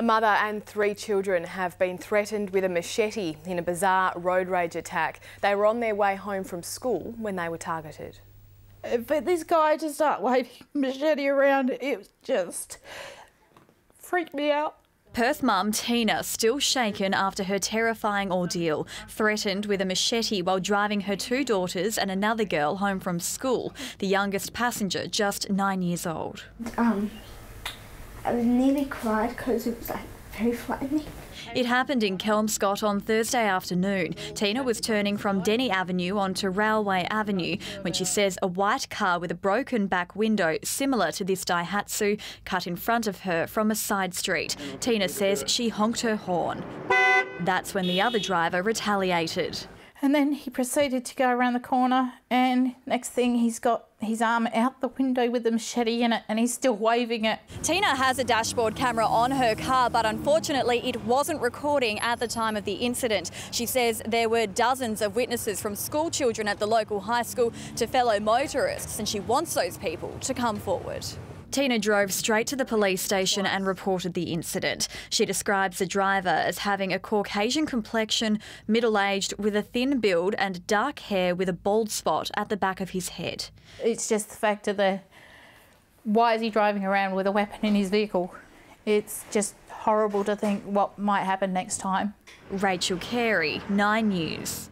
A mother and three children have been threatened with a machete in a bizarre road rage attack. They were on their way home from school when they were targeted. But this guy just started waving machete around. It just freaked me out. Perth mum Tina, still shaken after her terrifying ordeal, threatened with a machete while driving her two daughters and another girl home from school, the youngest passenger just 9 years old. I was nearly cried because it was like very frightening. It happened in Kelmscott on Thursday afternoon. Tina was turning from Denny Avenue onto Railway Avenue when she says a white car with a broken back window similar to this Daihatsu cut in front of her from a side street. Tina says she honked her horn. That's when the other driver retaliated. And then he proceeded to go around the corner, and next thing he's got his arm out the window with the machete in it, and he's still waving it. Tina has a dashboard camera on her car, but unfortunately it wasn't recording at the time of the incident. She says there were dozens of witnesses, from school children at the local high school to fellow motorists, and she wants those people to come forward. Tina drove straight to the police station and reported the incident. She describes the driver as having a Caucasian complexion, middle-aged, with a thin build and dark hair with a bald spot at the back of his head. It's just the fact of why is he driving around with a weapon in his vehicle? It's just horrible to think what might happen next time. Rachel Carey, 9 News.